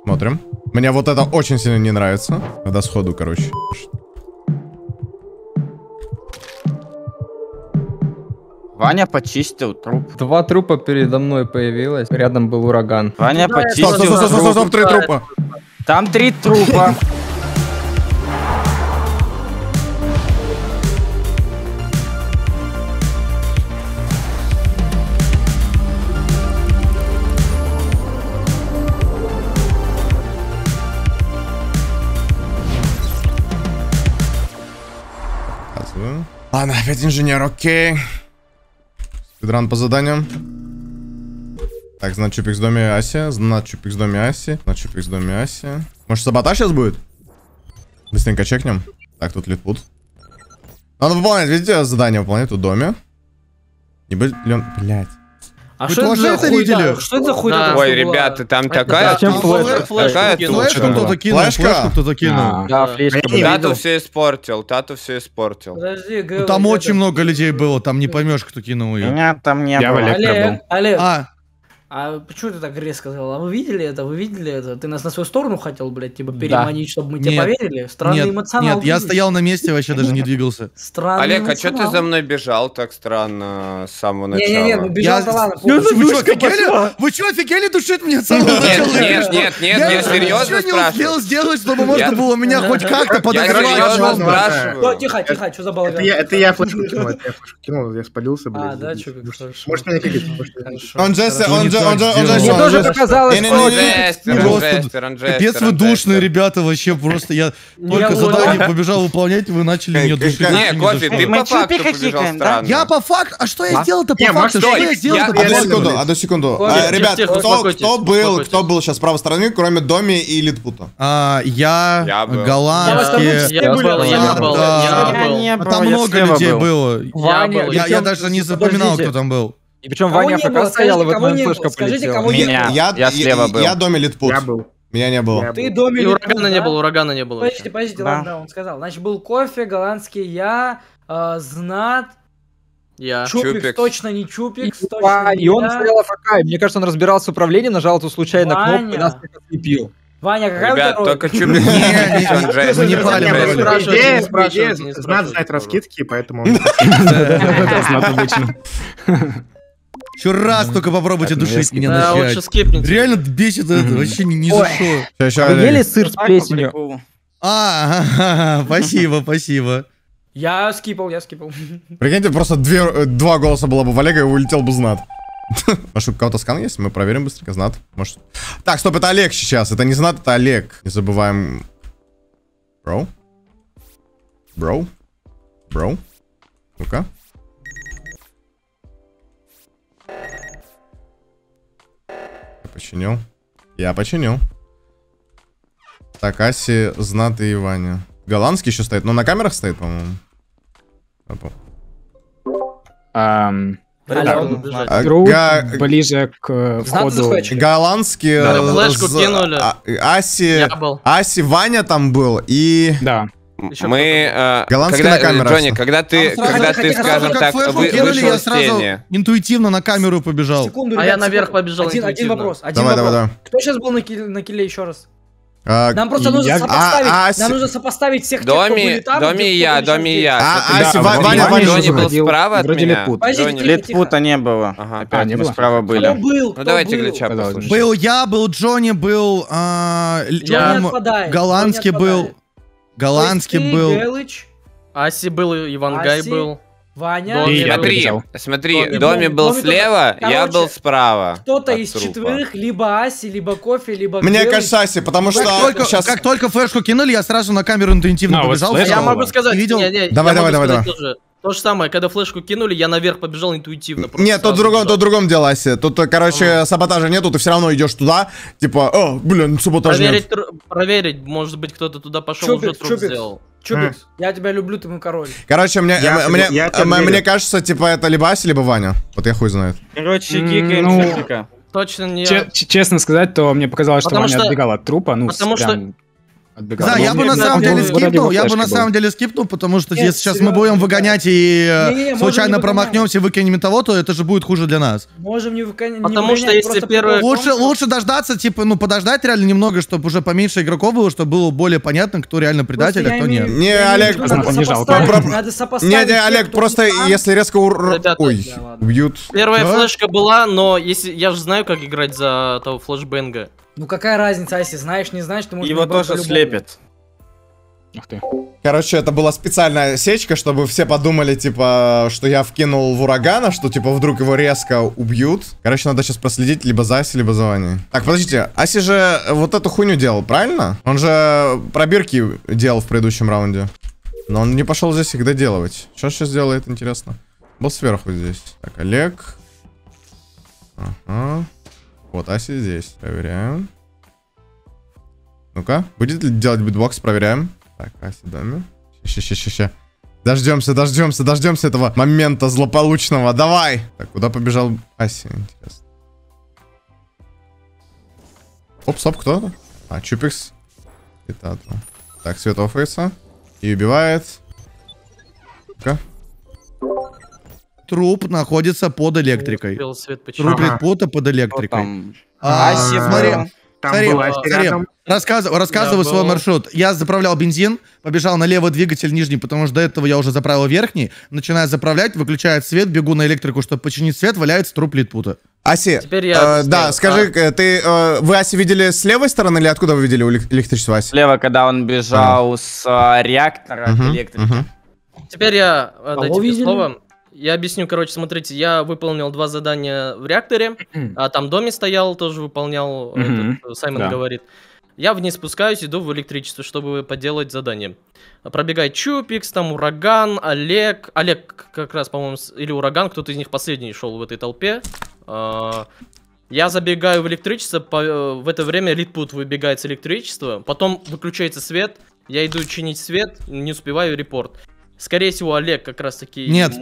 Смотрим. Мне вот это очень сильно не нравится. Надо сходу, короче. Ваня почистил труп. Два трупа передо мной появилось. Рядом был ураган. Ваня почистил. Стоп, три трупа. Там три трупа. Ладно, опять инженер, окей. Спидран по заданиям. Так, значит, Чупикс в доме Ася. Значит, Чупикс в доме Аси. Значит, Чупикс в доме Аси. Может, саботаж сейчас будет? Быстренько чекнем. Так, тут Литпут. Надо выполнять, видите, задание выполнять в доме. Не быть ли он... Блядь. А что это видели? Что это хуйня? Ой, ребята, там такая туча. Флешку кто-то кинул. Да, Тату все испортил, Подожди, говорю. Там очень много людей было, там не поймешь, кто кинул ее. Меня там не было. Олег, а почему ты так резко сказал? А вы видели это? Ты нас на свою сторону хотел, блядь, типа переманить, чтобы мы тебе поверили? Странный эмоционал. Нет, я стоял на месте, вообще даже не двигался. Странный Олег, эмоционал. А что ты за мной бежал так странно с самого начала? Не-не-не, ну бежал-то ладно. Вы что, офигели душить меня с самого начала? Нет, серьезно спрашиваю. Я не успел сделать, чтобы можно было меня хоть как-то подогревать. Я серьезно спрашиваю. Тихо, что за балаган? Это я флешку кинул, я спалился, блядь. А, да, что? Может, меня какие-то... Мне тоже показалось, Капец вы душные, ребята, вообще просто. Я только задание побежал выполнять, вы начали меня душить. Не, Кофе, ты по факту побежал странно. Я по факту? А что я сделал-то по факту? Что я сделал-то? Одну секунду. Ребят, кто был сейчас с правой стороны, кроме Доми и Литпута? Я, Голландский. Я был. Там много людей было. Я даже не запоминал, кто там был. И причем Ваня пока стоял, и вот моя слышка полетела. Я слева был. Я доме Литпут. Меня не было. Ты доме Литпут. Урагана не было. Подождите, ладно, он сказал. Значит, был Кофе, Голландский, я, Знат. Чупикс, точно не Чупикс. И он стоял АФК. Мне кажется, он разбирался с управлением, нажал эту случайно кнопку и нас ослепил. Ваня, какая ребят, второй? Только Чупикс. Не Знат знает раскидки, поэтому... Знат обычно. Еще раз только попробуйте душить меня на счастье. Реально бесит это, вообще не за что. Вы ели сыр с плесенью? Спасибо. Я скипал. Прикиньте, просто два голоса было бы в Олега, и улетел бы Знат. Может, у кого-то скан есть? Мы проверим быстренько, Знат. Может... Так, стоп, это Олег сейчас. Это не Знат, это Олег. Не забываем... Бро? Ну-ка. Я починил. Так, Аси, Знат и Ваня. Голландский еще стоит, но на камерах стоит, по-моему. Ближе к входу. Голландский, Аси, Ваня там был и... Да. Мы, Джонни, когда ты, скажем так, вышел из тени. Интуитивно на камеру побежал. Секунду, ребят, я наверх побежал. Один вопрос. Давай. Кто сейчас был на киле еще раз? Нам просто нужно сопоставить. Нам нужно сопоставить всех, кто были там. Доми я. Ваня был справа от меня. Литпута не было. Опять мы справа были. Ну давайте Гричак послушаем. Был я, был Джонни, был Голландский был. Голландский был. Гелыч. Аси был, Ивангай был. Ваня. Смотри, Доми был слева, я был справа. Кто-то из четверых, либо Аси, либо Кофе, либо Гелыч. Мне кажется, Аси, потому что... Как только флешку кинули, я сразу на камеру интуитивно побежал. Я могу сказать, давай. То же самое, когда флешку кинули, я наверх побежал интуитивно. Нет, тут в другом дело, Ася. Тут, короче, саботажа нету, ты все равно идешь туда, типа, о, блин, саботажа нет. Проверить, может быть, кто-то туда пошел, уже труп сделал. Чупикс, я тебя люблю, ты мой король. Короче, мне кажется, типа, это либо Ася, либо Ваня. Вот я хуй знает. Короче, гига. Точно не я. Честно сказать, то мне показалось, что Ваня отбегал от трупа. Потому что... Да, я бы на самом деле скипнул, потому что если сейчас мы будем выгонять и случайно промахнемся и выкинем того, то это же будет хуже для нас. Можем не выгонять. Потому что если первое... Лучше дождаться, типа, ну подождать реально немного, чтобы уже поменьше игроков было, чтобы было более понятно, кто реально предатель, а кто нет. Не, Олег, надо сопоставить. Не, Олег, просто если резко убьют. Первая флешка была, но если я же знаю, как играть за того флешбенга. Ну какая разница, Аси, знаешь, не знаешь, ты можешь... Его тоже слепят. Ух ты. Короче, это была специальная сечка, чтобы все подумали, типа, что я вкинул в урагана, что, типа, вдруг его резко убьют. Короче, надо сейчас проследить либо за Аси, либо за Ваней. Так, подождите, Аси же вот эту хуйню делал, правильно? Он же пробирки делал в предыдущем раунде. Но он не пошел здесь их доделывать. Что он сейчас делает, интересно? Был сверху здесь. Так, Олег. Ага. Вот, Аси здесь. Проверяем. Ну-ка, будет ли делать битбокс? Проверяем. Так, Аси доме. Ща-ща-ща-ща. Дождемся этого момента злополучного. Давай! Так, куда побежал Аси? Интересно. Оп-соп, кто? А, Чупикс. И Тату. Так, свет оффейса. И убивает. Ну-ка. Труп находится под электрикой. Труп Литпута под электрикой. Смотри, рассказываю свой маршрут. Я заправлял бензин, побежал на левый двигатель нижний, потому что до этого я уже заправил верхний. Начинаю заправлять, выключает свет, бегу на электрику, чтобы починить свет, валяется труп Литпута. Аси, да, скажи, вы Аси видели с левой стороны или откуда вы видели электричество, Аси? Слева, когда он бежал с реактора к электрике. Теперь я даю тебе слово. Я объясню, короче, смотрите, я выполнил 2 задания в реакторе, а там Доме стоял, тоже выполнял, этот, Саймон говорит. Я вниз спускаюсь, иду в электричество, чтобы поделать задание. Пробегает Чупикс, там Ураган, Олег. Олег как раз, по-моему, или Ураган, кто-то из них последний шел в этой толпе. Я забегаю в электричество, в это время Литпут выбегает с электричества, потом выключается свет, я иду чинить свет, не успеваю, репорт. Скорее всего, Олег как раз таки... Нет,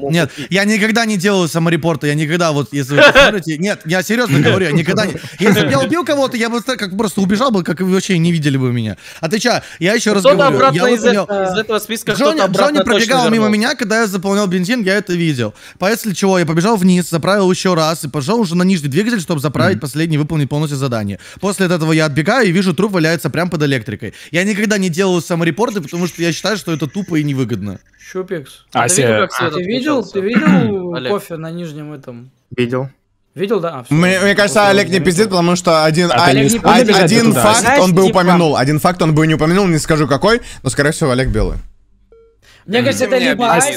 я никогда не делаю саморепорта, я никогда, вот, если вы посмотрите... Нет, я серьезно говорю, я никогда не... Если бы я убил кого-то, я бы как просто убежал бы, как вы вообще не видели бы меня. Отвечаю, я еще раз говорю... Из этого списка Джонни пробегал мимо меня, когда я заполнял бензин, я это видел. После чего я побежал вниз, заправил еще раз, и пошел уже на нижний двигатель, чтобы заправить последний, выполнить полностью задание. После этого я отбегаю и вижу, труп валяется прямо под электрикой. Я никогда не делаю саморепорты, потому что я считаю, что это тупо и невыгодно. Чупикс, ты видел кофе на нижнем этом? Видел, да? Мне кажется, Олег не пиздит, потому что один факт он бы упомянул. Один факт он бы не упомянул, не скажу какой, но, скорее всего, Олег белый. Мне кажется, это либо Ася.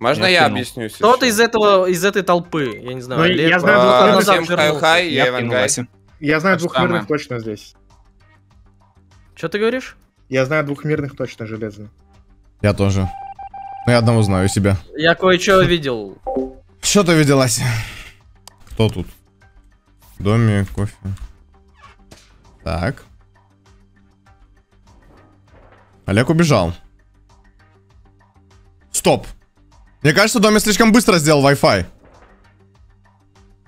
Можно я объясню? Кто-то из этой толпы, я не знаю. Я знаю двух мирных точно здесь. Что ты говоришь? Я знаю двух мирных точно железно. Я тоже. Но я одного знаю себя. Я кое-что видел. Что ты видел, Ася? Кто тут? В доме, кофе. Так. Олег убежал. Стоп. Мне кажется, в доме слишком быстро сделал Wi-Fi.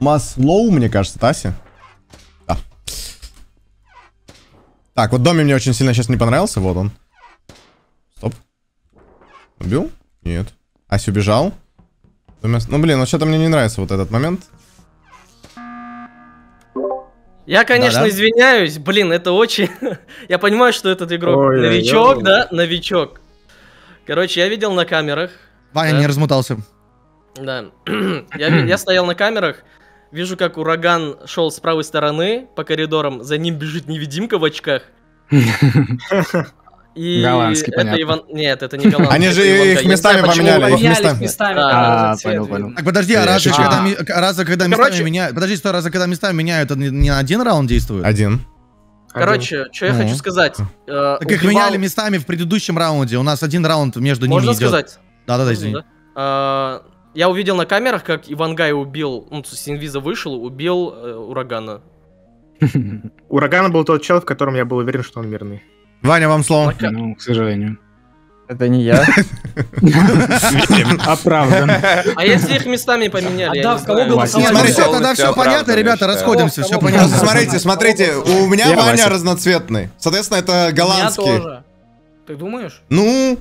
Маслоу, мне кажется, Ася. Так, вот Доме мне очень сильно сейчас не понравился, вот он. Стоп. Убил? Нет. Ася убежал. Ну блин, ну что-то мне не нравится вот этот момент. Я, конечно, извиняюсь, блин, это очень... Я понимаю, что этот игрок новичок, да? Новичок. Короче, я видел на камерах. Ваня не размутался. Да. Я стоял на камерах. Вижу, как Ураган шел с правой стороны по коридорам, за ним бежит невидимка в очках. Голландский, понятно. Нет, это не голландский. Они же их местами поменяли. Так, подожди, а раза, когда местами меняют... Подожди, сто раза, когда местами меняют, это не один раунд действует? Один. Короче, что я хочу сказать. Так их меняли местами в предыдущем раунде, у нас один раунд между ними идет. Можно сказать? Да-да-да, извини. Я увидел на камерах, как Ивангай убил, ну, с инвиза вышел, убил Урагана. Урагана был тот чел, в котором я был уверен, что он мирный. Ваня, вам слово. Ну, к сожалению. Это не я. Оправданно. А если их местами поменяли? Да, в кого голосовали? Смотрите, тогда все понятно, ребята, расходимся, все понятно. Смотрите, у меня Ваня разноцветный. Соответственно, это голландский. Ты думаешь? Ну...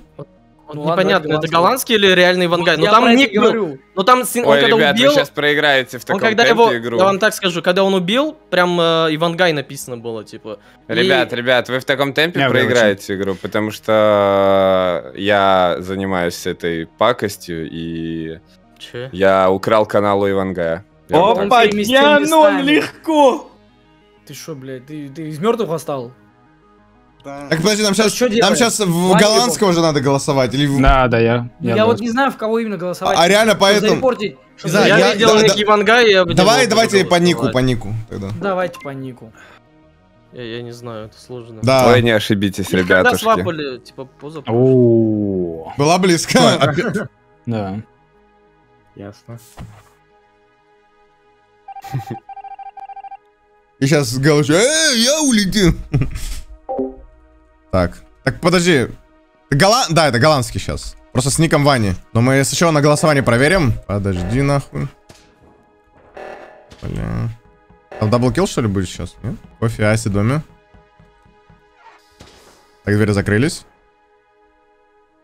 Непонятно, это голландский или реальный Ивангай? Ну там ник был. Но там он когда убил... сейчас проиграете в таком темпе игру. Я вам так скажу, когда он убил, прям Ивангай написано было, типа. Ребят, вы в таком темпе проиграете игру, потому что я занимаюсь этой пакостью, и я украл канал у Ивангая. Опа, Янон, легко! Ты шо, блядь, ты из мертвых восстал? Так, подожди, нам сейчас в голландского же надо голосовать, или... Да, я вот не знаю, в кого именно голосовать. А реально поэтому... Я делал некий Ивангай, я... Давайте по нику тогда. Давайте по нику. Я не знаю, это сложно. Да. Вы не ошибитесь, ребятушки. Когда свапали, типа, позапрошлой. Была близко. Да. Ясно. И сейчас Галыч, я улетел. Так, подожди. Да, это голландский сейчас. Просто с ником Вани. Но мы сначала на голосование проверим. Подожди, нахуй. Бля. Там даблкилл, что ли, будет сейчас? Нет? Кофе, Ася, Доме. Так, двери закрылись.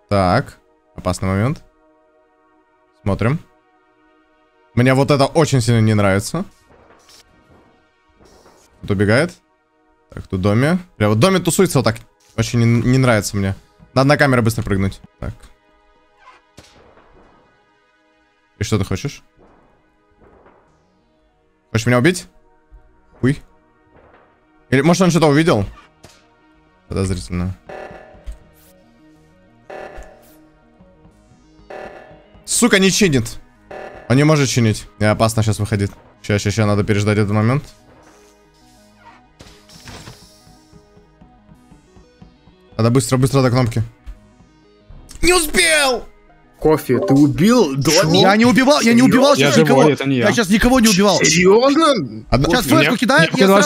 Так. Опасный момент. Смотрим. Мне вот это очень сильно не нравится. Тут убегает. Так, тут Доме. Бля, вот Доме тусуется вот так. Очень не нравится мне. Надо на камеру быстро прыгнуть. Так. И что ты хочешь? Хочешь меня убить? Уй. Или может он что-то увидел? Подозрительно. Сука, не чинит. Он не может чинить. И опасно сейчас выходит. Сейчас, надо переждать этот момент. Надо быстро до кнопки. Не успел! Кофе, ты убил Доми? Я не убивал сейчас никого. Я сейчас никого не убивал. Серьезно? Сейчас флешку кидает, я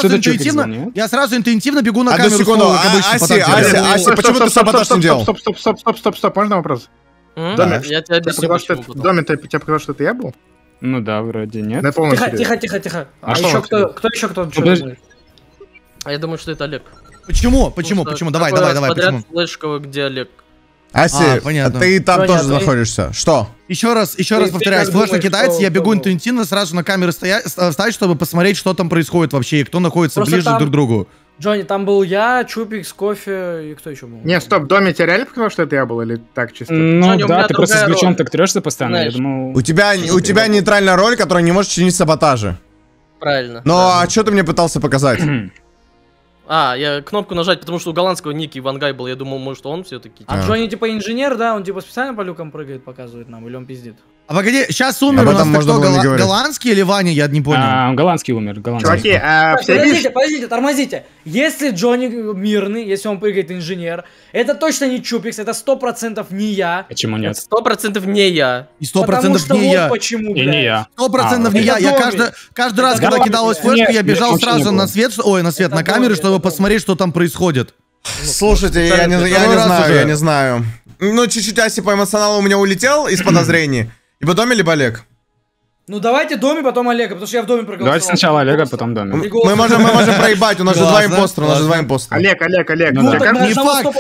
сразу интуитивно бегу на камеру. Ася, почему ты саботаж не делал? Стоп, можно вопрос? Доми, я тебя объясню. Доми, ты показал, что это я был? Ну да, вроде нет. Тихо. А еще кто-то? А я думаю, что это Олег. Почему? Давай. Подряд слышал, где Олег. Ася, понятно. Ты там тоже находишься. Что? Еще раз повторяюсь, флешка кидается, я бегу интуитивно, сразу на камеру встать, чтобы посмотреть, что там происходит вообще, и кто находится ближе друг к другу. Джонни, там был я, Чупикс, Кофе и кто еще был? Не, стоп, Доме, тебя реально показал, что это я был, или так чисто? Ну да, ты просто с ключом так трешься постоянно. У тебя нейтральная роль, которая не может чинить саботажи. Правильно. Ну а что ты мне пытался показать? Я кнопку нажать, потому что у голландского ники Ивангай был, я думал, может, он все-таки... А Джонни типа инженер, да? Он типа специально по люкам прыгает, показывает нам, или он пиздит? А погоди, сейчас умер у нас кто, голландский или Ваня, я не понял. Голландский умер, голландский. Чуваки, подождите, тормозите. Если Джонни мирный, если он прыгает инженер, это точно не Чупикс, это 100% не я. Почему нет? 100% не я. И 100% не я. Почему, блядь? И не я. 100% не я. Я каждый раз, когда кидалась флешка, я бежал сразу на камеру, чтобы посмотреть, что там происходит. Слушайте, я не знаю. Ну, чуть-чуть Аси по эмоционалу у меня улетел из подозрений. Либо Доме, либо Олег. Ну давайте Доме, потом Олега, потому что я в Доме проголосовал. Давайте сначала Олега, потом Доме. Мы можем проебать, у нас же два импостера, Олег.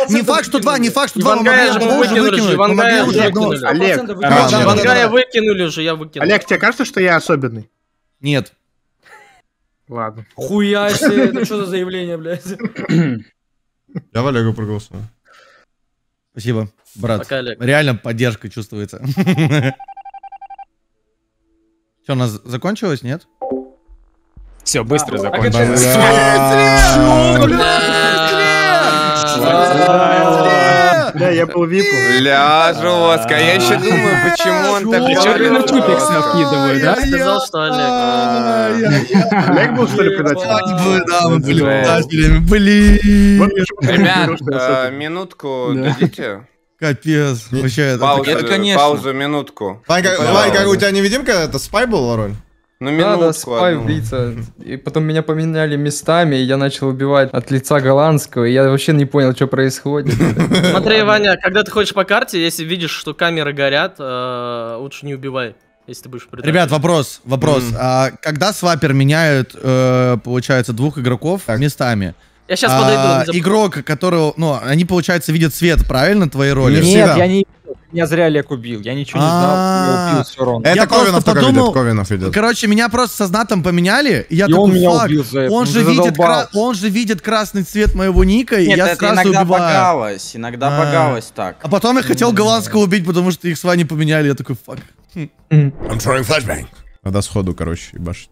Не факт, что два Ивангая выкинули уже. Олег, тебе кажется, что я особенный? Нет. Ладно. Хуя себе, это что за заявление, блядь? Я в Олега проголосовал. Спасибо, брат. Пока, Олег. Реально поддержка чувствуется. Все, у нас закончилось, нет? Все, быстро закончилось. Бля, я был випу. Бля, жестко. Я еще думаю, почему он так... Причем Чупикс накидывает, да? Сказал, что Олег. Олег был, что ли, предатель? Блин. Ребят, минутку дадите. Капец. Вообще, это... Паузу, минутку. Вань, у тебя невидимка, это спай была роль? Ну, минутку, надо спай убийца. И потом меня поменяли местами, и я начал убивать от лица голландского, и я вообще не понял, что происходит. Смотри, Ваня, когда ты ходишь по карте, если видишь, что камеры горят, лучше не убивай, если ты будешь... Ребят, вопрос. А когда свапер меняют, получается, двух игроков местами? Я сейчас подойду. Игрок, которого... Ну, они, получается, видят свет, правильно, твоей роли? Нет, я не... Меня зря Олег убил, я ничего не знал, убил все равно. Это Ковинов только видит, Ковинов идет. Короче, меня просто со Знатом поменяли, и я такой, фак, он же видит красный цвет моего ника, и я сразу убиваю. Нет, это иногда багалось так. А потом я хотел голландского убить, потому что их с Ваней поменяли, я такой, фак. Надо сходу, короче, ебашить.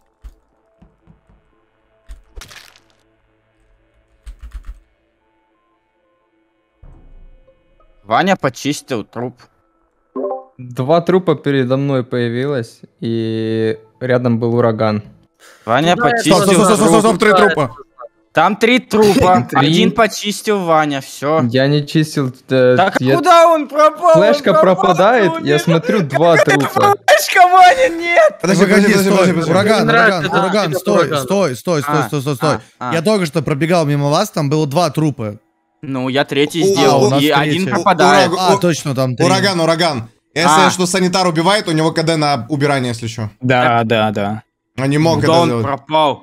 Ваня почистил труп. Два трупа передо мной появилось, и рядом был ураган. Ваня почистил... Стоп, три трупа. Там три трупа. Один почистил Ваня, все. Я не чистил... Так куда он пропал? Флешка пропадает, я смотрю, два трупа. Флешка, Ваня, нет! Подожди, ураган, стой. Я только что пробегал мимо вас, там было два трупа. Ну, я третий сделал, и один пропадает. Точно, там три. Ураган. Если что, санитар убивает, у него КД на убирание, если что. Да. Он не мог это делать. Он пропал.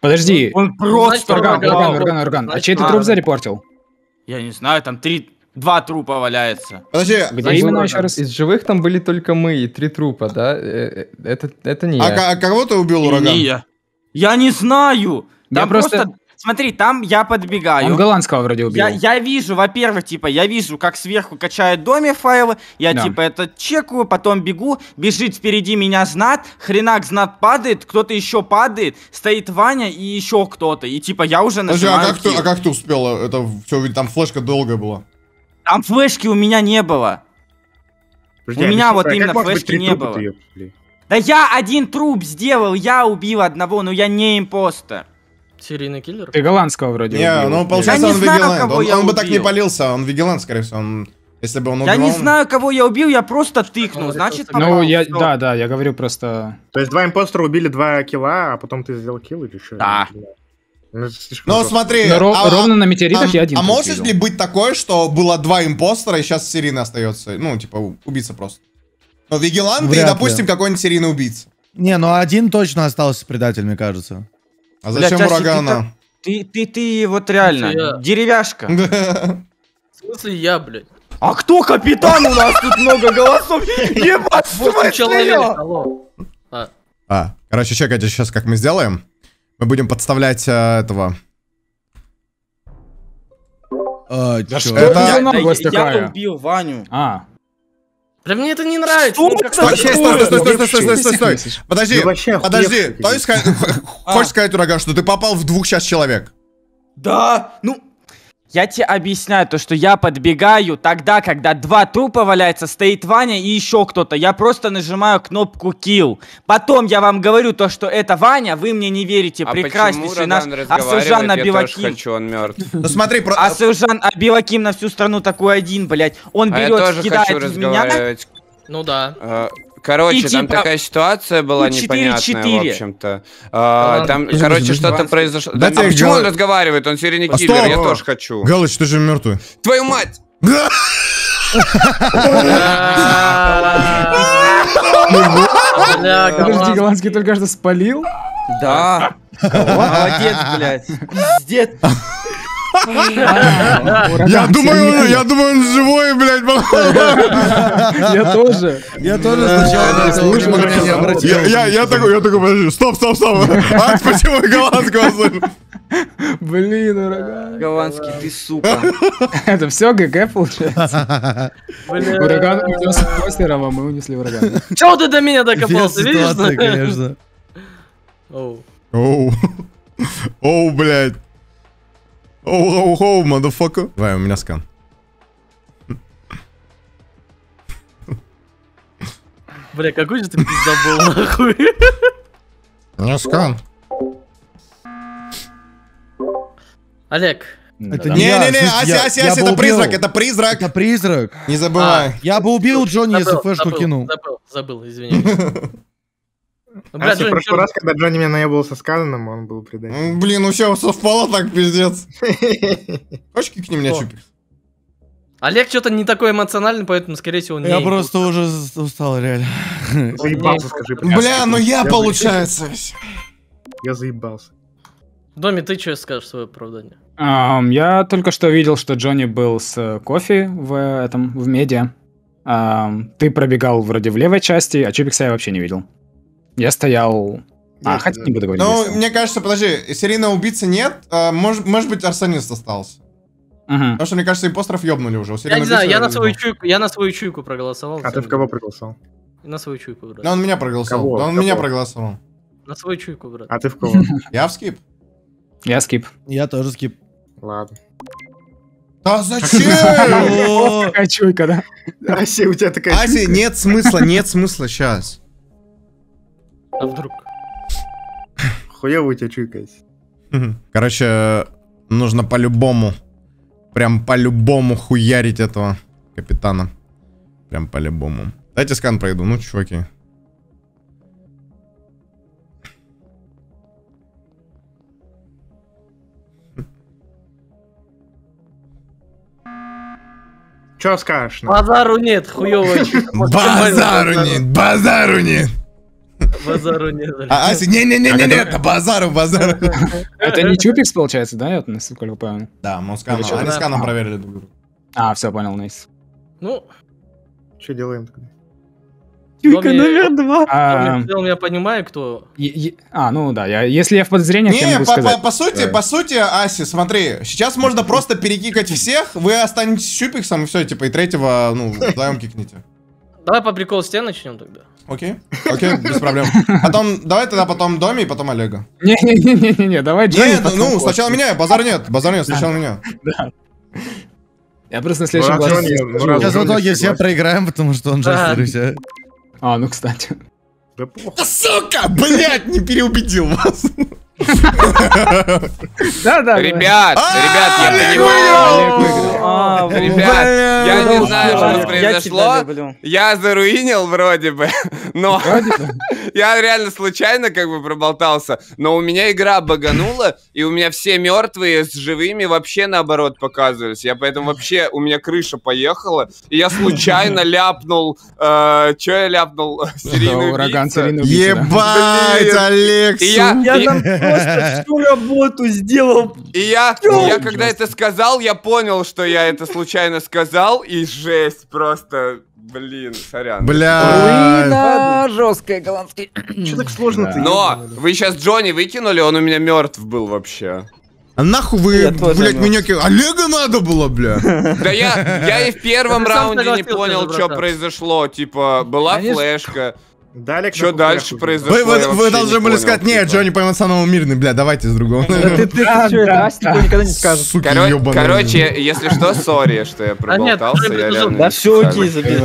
Подожди. Он просто пропал. Ураган. А чей ты труп зарепортил? Я не знаю, там два трупа валяется. Подожди. Где именно еще раз? Из живых там были только мы и три трупа, да? Это не я. А кого ты убил, ураган? Я не знаю. Я просто... Смотри, там я подбегаю. Он голландского вроде убил. Я вижу, во-первых, типа, я вижу, как сверху качают доме файлы. Я, типа, это чекаю, потом бегу. Бежит впереди меня Знат. Хренак, Знат падает, кто-то еще падает. Стоит Ваня и еще кто-то. И, типа, я уже нажимаю... А как ты успела? Это все, там флешка долгая была. Там флешки у меня не было. Подожди, у меня вот именно флешки не было. Да я один труп сделал, я убил одного, но я не импостер. Серийный киллер? Ты голландского вроде убил. Ну, получается, он Вигеланд. Он бы так не палился, он Вигеланд, скорее всего. Если бы он убил... Я не знаю, кого я убил, я просто тыкнул, значит... Ну, да, я говорю просто... То есть два импостера убили 2 килла, а потом ты сделал килл или что? Да. Ну, смотри... Ровно на метеоритах я один. А может ли быть такое, что было 2 импостера, и сейчас серийный остается? Ну, типа, убийца просто. Ну, Вигеланд и, допустим, какой-нибудь серийный убийца. Не, ну один точно остался предатель, мне кажется. А зачем урагана? Ты вот реально деревяшка. В смысле я, блядь? А кто капитан? У нас тут много голосов. Ебать, смысл. Короче, чекайте сейчас, как мы сделаем. Мы будем подставлять этого. Я убил Ваню. Да мне это не нравится. Стой. Подожди. То есть, хочешь сказать, ураган, что ты попал в 2 сейчас человек? Да, ну... Я тебе объясняю то, что я подбегаю тогда, когда 2 трупа валяются, стоит Ваня и еще кто-то. Я просто нажимаю кнопку kill. Потом я вам говорю то, что это Ваня, вы мне не верите. Прекраснейший наш Ассуржан Абилаким. Я тоже хочу, он мертв. Ну смотри, Ассуржан Абилаким на всю страну такой один, блядь. Он берет, кидает в меня. Ну да. Короче, там такая ситуация была непонятная, в общем-то. Там, короче, что-то произошло. Да почему он разговаривает? Он серийный киллер, я тоже хочу. Галыч, ты же мертвый. Твою мать! Подожди, голландский только что спалил? Да. Молодец, блядь. Пиздец. Я думаю, он живой, блядь, Я тоже сначала слышал, не обратился. Я такой, подожди, стоп. А почему голландского слышал? Блин, ураган. Голландский, ты сука. Это все ГГ получается? Ураган унес постером, а мы унесли ураган. Чего ты до меня докопался, видишь? Конечно. Оу, блядь. Оу, мадафака. Давай, у меня скан. Бля, какой же ты пизда был, нахуй. У меня скан. Олег. Не-не-не, Ася, это призрак. Это призрак. Не забывай. Я бы убил Джонни, если флешку кинул. Забыл, извини. Ася, Джонни, в прошлый раз, когда Джонни меня наебывал со сказанным, он был предатель. Блин, у всех совпало так, пиздец. Хочешь кикни меня, Чупикс? Олег что-то не такой эмоциональный, поэтому, скорее всего, не... Я просто уже устал, реально. Заебался, скажи. Бля, ну я, получается. Я заебался. Доми, ты что скажешь свое оправдание? Я только что видел, что Джонни был с Кофе в этом, в медиа. Ты пробегал вроде в левой части, а Чупикса я вообще не видел. Я стоял... А, хотя не буду говорить. Ну, мне кажется, подожди, серийного убийцы нет, может быть, арсонист остался. Потому что, мне кажется, импостеров ёбнули уже. Я не знаю, я на свою чуйку проголосовал. А ты в кого проголосовал? На свою чуйку, брат. Да, он меня проголосовал. Да, он меня проголосовал. На свою чуйку, брат. А ты в кого? Я в скип. Я скип. Я тоже скип. Ладно. Да зачем? Такая чуйка, да? Ася, у тебя такая чуйка. Ася, нет смысла сейчас. А вдруг? Хуя у тебя чуйка есть. Короче, нужно по-любому. Прям по-любому хуярить этого капитана. Прям по-любому. Дайте скан пройду, ну, чуваки. Чё скажешь? Базару нет, хуёвая. Базару нет, базару нет. Базару нет. Ася, не-не-не-не-не, базару. Это не Чупикс, получается, да, насколько я понял? Да, мы сканом проверили друг друга. А, все, понял, найс. Ну, что делаем тогда? Чуйка номер 2. Я понимаю, кто... А, ну да, если я в подозрениях, я могу сказать. Не, по сути, Аси, смотри, сейчас можно просто перекикать всех, вы останетесь с Чупиксом, и все, типа, и третьего, ну, вдвоем кикните. Давай по приколу с тебя начнем тогда. Окей, окей, без проблем. Потом, давай тогда потом Доми, и потом Олега. Не-не-не-не-не, давай Джонни. Нет, ну, сначала меня, базар нет, сначала меня. Да. Я просто на следующем глазу... Сейчас в итоге все проиграем, потому что он джастер и все. А, ну, кстати. Да плохо. Сука, блядь, не переубедил вас. Да-да. Ребят, я понимаю. Ребят, я не знаю, что произошло. Я заруинил вроде бы, но я реально случайно как бы проболтался. Но у меня игра баганула, и у меня все мертвые с живыми вообще наоборот показывались. Я поэтому вообще, у меня крыша поехала, и я случайно ляпнул, серийный ураган. Ебать, Алекс! Просто всю работу сделал. И я когда это сказал, я понял, что я это случайно сказал, и жесть просто, блин, сорян. Бля, жесткая, голландский. Что так сложно-то? Но вы сейчас Джонни выкинули, он у меня мертв был вообще. А нахуй вы, блядь, меня кинули? Олега надо было, бля. Да я и в первом раунде не понял, что произошло. Типа, была флешка. Что дальше произошло? Вы должны были сказать, нет, Джонни поймет самого мирный, бля, давайте с другого. Короче, если что, сори, что я проболтался. Да все окей, забей.